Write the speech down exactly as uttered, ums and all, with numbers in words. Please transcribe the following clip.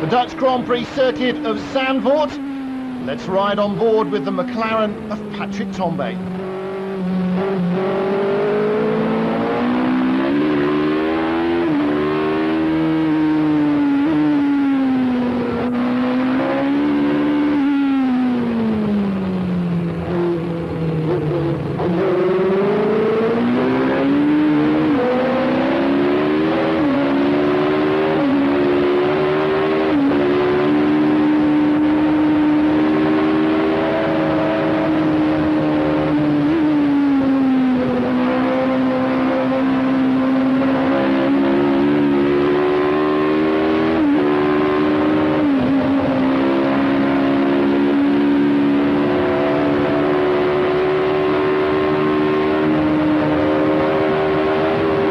The Dutch Grand Prix circuit of Zandvoort. Let's ride on board with the McLaren of Patrick Tambay.